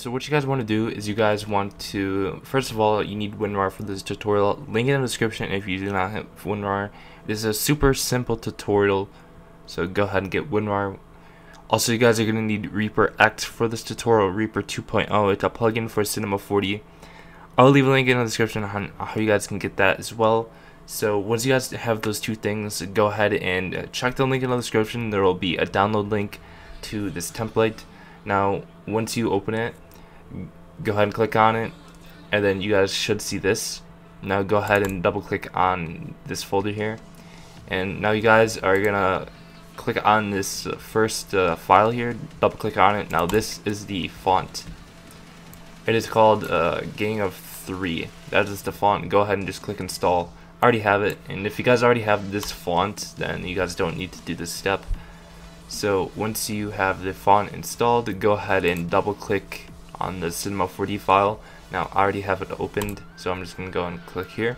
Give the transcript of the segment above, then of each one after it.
so what you guys want to do is you guys want to, first of all, you need WinRAR for this tutorial. Link in the description if you do not have WinRAR. This is a super simple tutorial, so go ahead and get WinRAR. Also, you guys are going to need Reaper X for this tutorial, Reaper 2.0. It's a plugin for Cinema 4D. I'll leave a link in the description on how you guys can get that as well. So once you guys have those two things, go ahead and check the link in the description. There will be a download link to this template. Now, once you open it, go ahead and click on it, and then you guys should see this. Now go ahead and double click on this folder here, and now you guys are gonna click on this first file here, double click on it. Now this is the font. It is called Gang of Three. That is the font. Go ahead and just click install. I already have it, and if you guys already have this font, then you guys don't need to do this step. So once you have the font installed, go ahead and double click on the Cinema 4D file. Now I already have it opened, so I'm just gonna go and click here.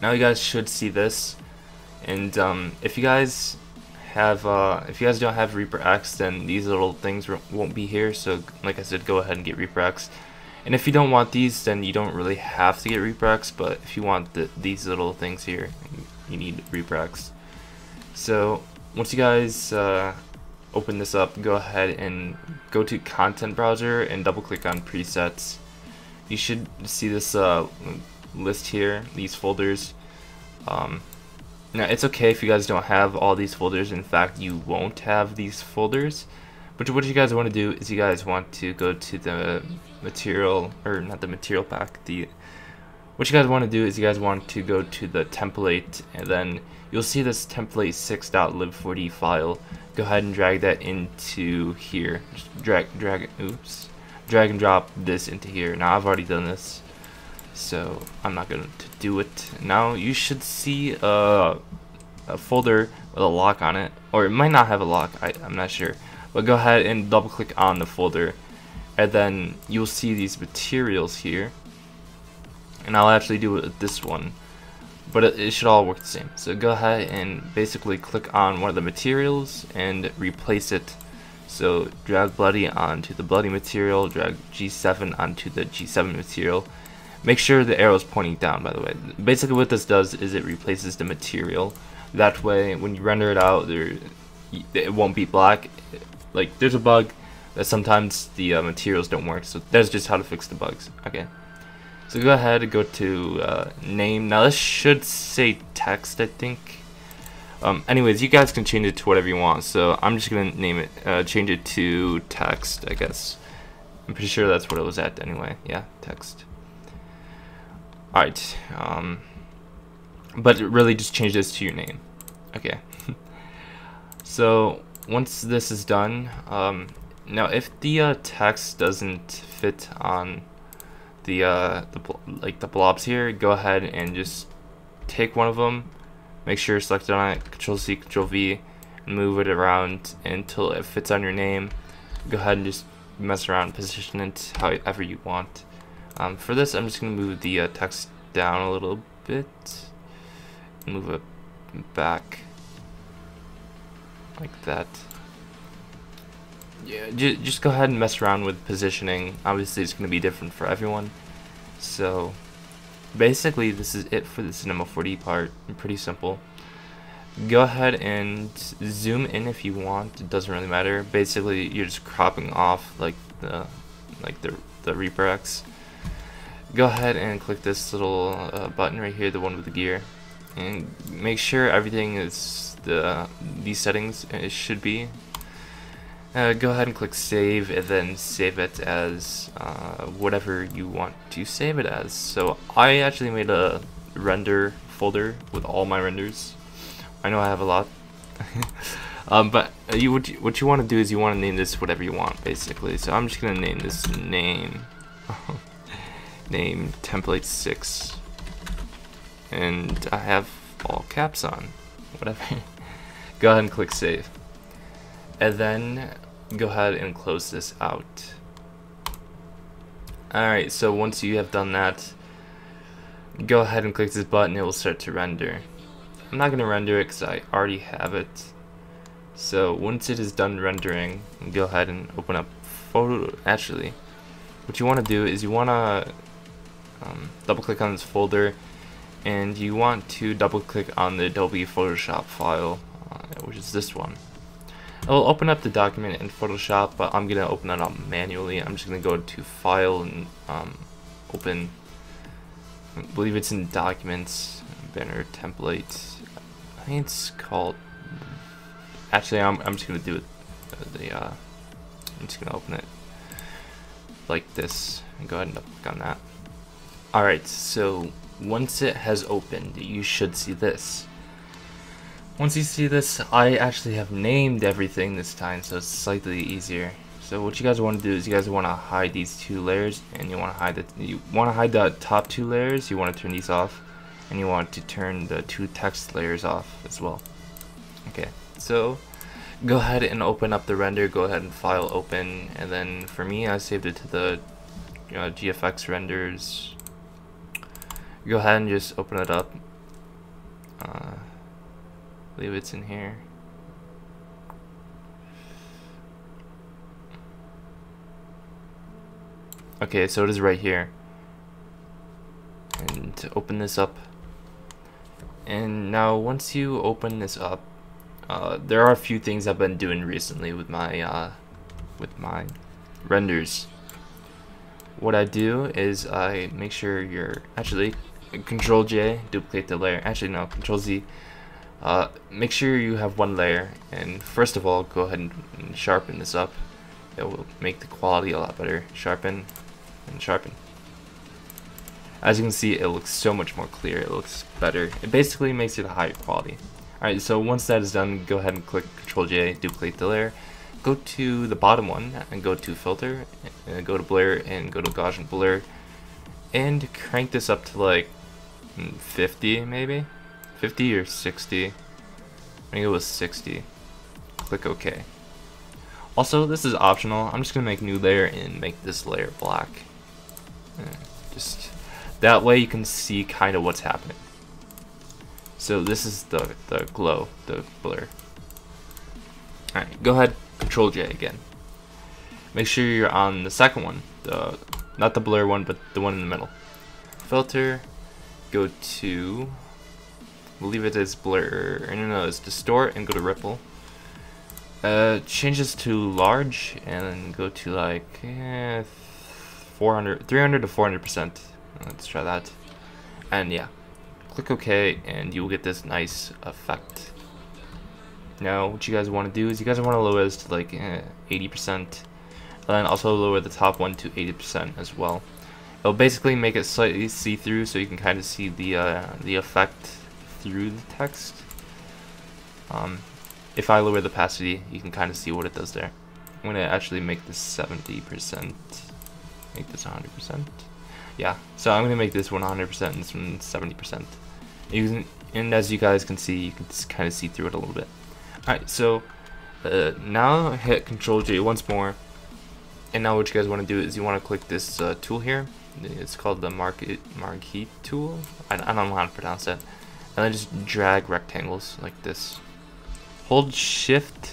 Now you guys should see this, and if you guys don't have Reaper X, then these little things won't be here. So like I said, go ahead and get Reaper X. And if you don't want these, then you don't really have to get Reaper X, but if you want these little things here, you need Reaper X. So once you guys open this up, go ahead and go to Content Browser and double click on Presets. You should see this list here, these folders. Now it's okay if you guys don't have all these folders. In fact, you won't have these folders. But what you guys want to do is you guys want to go to the material, or not the material pack, the what you guys want to do is you guys want to go to the template, and then you'll see this template6.lib4d file. Go ahead and drag that into here. Just drag and drop this into here. Now I've already done this, so I'm not going to do it. Now you should see a folder with a lock on it, or it might not have a lock, I'm not sure. But go ahead and double click on the folder, and then you'll see these materials here. And I'll actually do it with this one, but it should all work the same. So go ahead and basically click on one of the materials and replace it. So drag bloody onto the bloody material, drag G7 onto the G7 material. Make sure the arrow is pointing down, by the way. Basically what this does is it replaces the material. That way when you render it out, it won't be black. Like, there's a bug that sometimes the materials don't work, so that's just how to fix the bugs. Okay. So go ahead and go to name. Now this should say text, I think. Anyways, you guys can change it to whatever you want. So I'm just gonna name it, change it to text, I guess. I'm pretty sure that's what it was at anyway. Yeah, text. All right. But really, just change this to your name. Okay. So once this is done, now if the text doesn't fit on the blobs here, go ahead and just take one of them, make sure you're selected on it, Control-C, Control-V, and move it around until it fits on your name. Go ahead and just mess around, position it however you want. For this, I'm just going to move the text down a little bit, move it back like that. Yeah, just go ahead and mess around with positioning. Obviously it's going to be different for everyone. So basically this is it for the Cinema 4D part. Pretty simple. Go ahead and zoom in if you want. It doesn't really matter. Basically you're just cropping off like the Reaper X. Go ahead and click this little button right here, the one with the gear, and make sure everything is these settings it should be. Go ahead and click save, and then save it as whatever you want to save it as. So I actually made a render folder with all my renders. I know I have a lot. But what you want to do is you want to name this whatever you want, basically. So I'm just going to name this name template 6, and I have all caps on, whatever. Go ahead and click save, and then go ahead and close this out. Alright, so once you have done that, go ahead and click this button. It will start to render. I'm not going to render it because I already have it. So once it is done rendering, go ahead and open up photo. Actually, what you want to do is you want to double click on this folder, and you want to double click on the Adobe Photoshop file, which is this one. It will open up the document in Photoshop, but I'm gonna open it up manually. I'm just gonna go to File and open. I believe it's in Documents, Banner Templates. I think it's called. Actually, I'm just gonna do it. I'm just gonna open it like this and go ahead and double click on that. All right, so once it has opened, you should see this. Once you see this, I actually have named everything this time, so it's slightly easier. So what you guys want to do is you guys want to hide these two layers, and you want to hide the top two layers. You want to turn these off, and you want to turn the two text layers off as well. Okay, so go ahead and open up the render. Go ahead and File, Open, and then for me, I saved it to the GFX renders. Go ahead and just open it up. I believe it's in here. Okay, so it is right here. And to open this up. And now once you open this up, there are a few things I've been doing recently with my renders. What I do is I make sure you're actually Control J, duplicate the layer. Actually no, Control Z. Make sure you have one layer, and first of all, go ahead and sharpen this up. It will make the quality a lot better. Sharpen and sharpen. As you can see, it looks so much more clear. It looks better. It basically makes it a higher quality. Alright, so once that is done, go ahead and click Ctrl J, duplicate the layer. Go to the bottom one and go to filter, and go to blur, and go to Gaussian blur, and crank this up to like 50 maybe. 50 or 60, I think it was 60, click OK. Also, this is optional, I'm just going to make new layer and make this layer black. Just that way you can see kind of what's happening. So this is the glow, the blur. Alright, go ahead, Control J again. Make sure you're on the second one, not the blur one, but the one in the middle. Filter, go to... leave it as blur, no, it's distort, and go to ripple. Change this to large, and go to like 300 to 400%. Let's try that. And yeah, click OK, and you will get this nice effect. Now, what you guys want to do is you guys want to lower this to like 80%, and then also lower the top one to 80% as well. It'll basically make it slightly see-through, so you can kind of see the effect through the text. If I lower the opacity, you can kind of see what it does there. I'm gonna actually make this 70%, make this 100%. Yeah, so I'm gonna make this one 100% and this one 70%. And as you guys can see, you can just kind of see through it a little bit. Alright, so now hit Control J once more, and now what you guys want to do is you want to click this tool here. It's called the Marquee tool. I don't know how to pronounce that. And then just drag rectangles like this. Hold Shift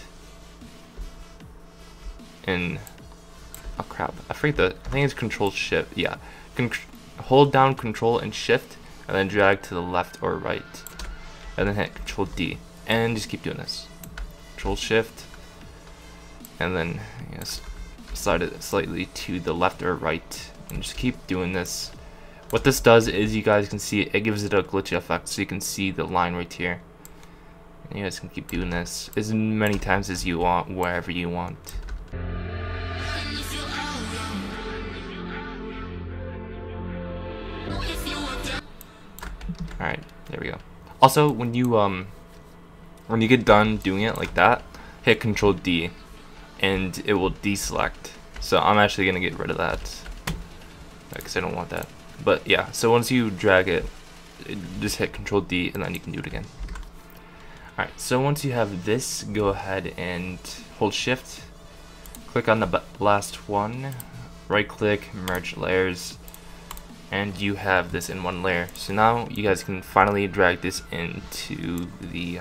and oh crap, I forget the. I think it's Control Shift. Yeah, hold down Control and Shift, and then drag to the left or right, and then hit Control D, and just keep doing this. Control Shift, and then slide it slightly to the left or right, and just keep doing this. What this does is you guys can see it gives it a glitchy effect, so you can see the line right here. And you guys can keep doing this as many times as you want, wherever you want. Alright, there we go. Also, when you get done doing it like that, hit Control D, and it will deselect. So I'm actually gonna get rid of that because I don't want that. But yeah, so once you drag it, just hit Control D, and then you can do it again. Alright, so once you have this, go ahead and hold Shift, click on the last one, right click, merge layers, and you have this in one layer. So now you guys can finally drag this into the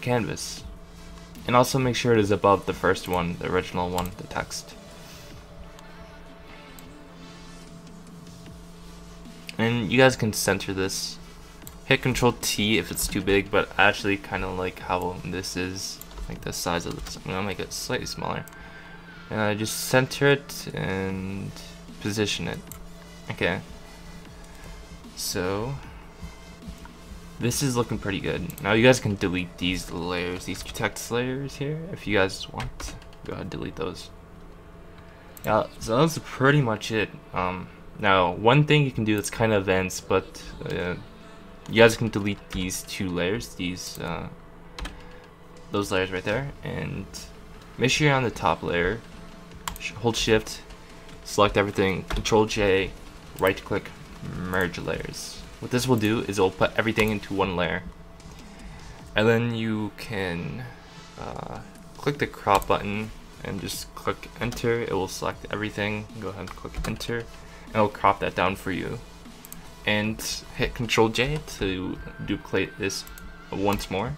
canvas. and also make sure it is above the first one, the original one, the text. And you guys can center this. Hit Control T if it's too big, but I actually kind of like how this is, like the size of this. I'm gonna make it slightly smaller. And I just center it and position it. Okay. So this is looking pretty good. Now you guys can delete these layers, these text layers here, if you guys want. Go ahead, delete those. Yeah, so that's pretty much it. Now one thing you can do that's kind of dense, but you guys can delete these two layers, these those layers right there, and make sure you're on the top layer. Hold Shift, select everything, Control J, right click, merge layers. What this will do is it'll put everything into one layer, and then you can click the crop button and just click enter. It will select everything. Go ahead and click enter, and it'll crop that down for you. And hit Control J to duplicate this once more.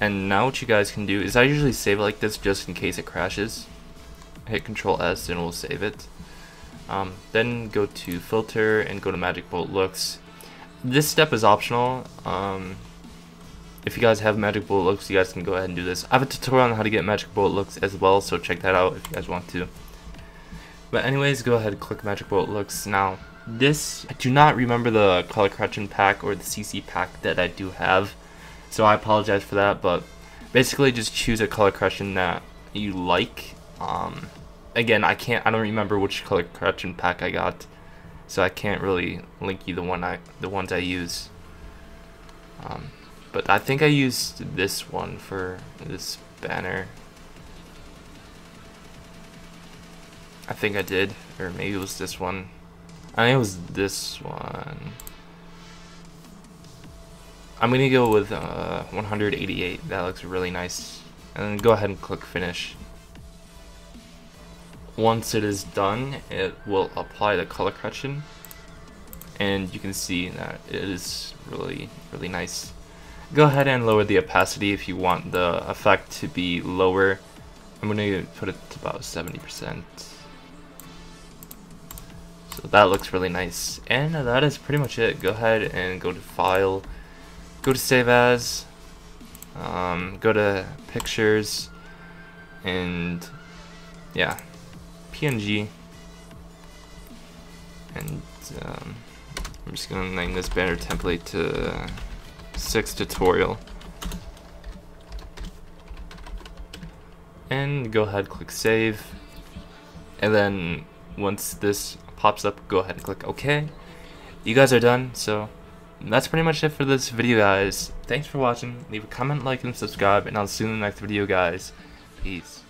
And now what you guys can do is, I usually save it like this just in case it crashes. Hit Control S and we'll save it. Then go to Filter and go to Magic Bullet Looks. This step is optional. If you guys have Magic Bullet Looks, you guys can go ahead and do this. I have a tutorial on how to get Magic Bullet Looks as well, so check that out if you guys want to. But anyways, go ahead and click Magic Bullet Looks now. This, I do not remember the color correction pack or the CC pack that I do have, so I apologize for that, but basically just choose a color correction that you like. Again, I don't remember which color correction pack I got, so I can't really link you the ones I use. But I think I used this one for this banner. I think I did, or maybe it was this one. I think it was this one. I'm gonna go with 188. That looks really nice. And then go ahead and click finish. Once it is done, it will apply the color correction, and you can see that it is really, really nice. Go ahead and lower the opacity if you want the effect to be lower. I'm gonna put it to about 70%. So that looks really nice, and that is pretty much it. Go ahead and go to File, go to Save As, go to Pictures, and yeah, PNG, and I'm just gonna name this banner template to 6 tutorial, and go ahead, click Save, and then once this pops up, go ahead and click OK. You guys are done. So that's pretty much it for this video, guys. Thanks for watching. Leave a comment, like, and subscribe, and I'll see you in the next video, guys. Peace.